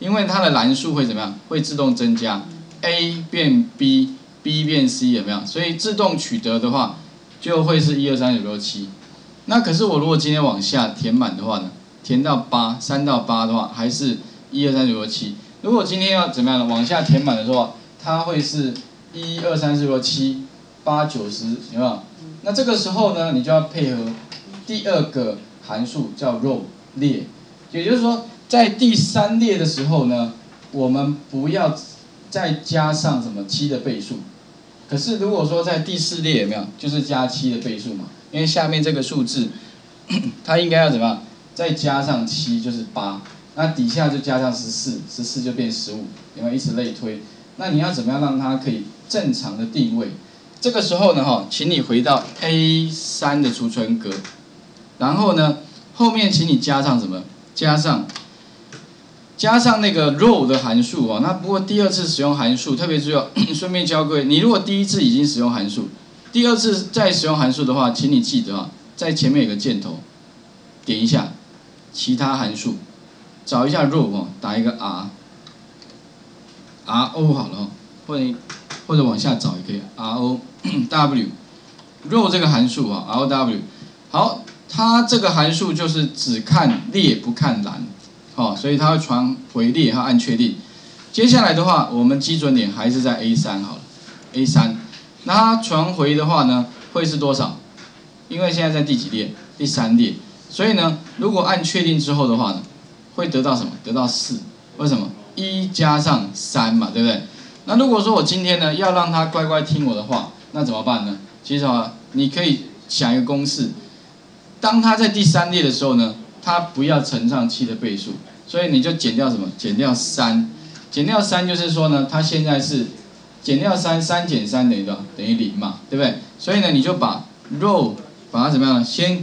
因为它的栏数会怎么样？会自动增加 ，A 变 B，B 变 C 有没有？所以自动取得的话，就会是1、2、3、4、5、6、7。那可是我如果今天往下填满的话呢，填到3到8的话，还是1、2、3、4、5、6、7。如果今天要怎么样呢？往下填满的时候，它会是1、2、3、4、5、6、7、8、9、10，有没有？那这个时候呢，你就要配合第二个函数叫 row 列，也就是说。 在第三列的时候呢，我们不要再加上什么7的倍数。可是如果说在第四列有没有，就是加7的倍数嘛？因为下面这个数字，它应该要怎么样？再加上7就是8，那底下就加上14就变15，有没有？以此类推。那你要怎么样让它可以正常的定位？这个时候呢，请你回到 A3 的储存格，然后呢，后面请你加上什么？加上那个 row 的函数哦，那不过第二次使用函数，特别是要顺便教各位，你如果第一次已经使用函数，第二次再使用函数的话，请你记得啊，在前面有个箭头，点一下，其他函数，找一下 row 哦，打一个 RO 好了哦，或者往下找也可以 ROW row 这个函数啊 ROW 好，它这个函数就是只看列不看栏。 好、所以它会传回列和按确定。接下来的话，我们基准点还是在 A3 好了 ，A3。那它传回的话呢，会是多少？因为现在在第几列？第三列。所以呢，如果按确定之后的话呢，会得到什么？得到4。为什么？1加上3嘛，对不对？那如果说我今天呢，要让它乖乖听我的话，那怎么办呢？其实啊，你可以想一个公式，当它在第三列的时候呢。 它不要乘上7的倍数，所以你就减掉什么？减掉3，减掉3就是说呢，它现在是减掉3，3减3等于多少？等于0嘛，对不对？所以呢，你就把 row 把它怎么样呢？先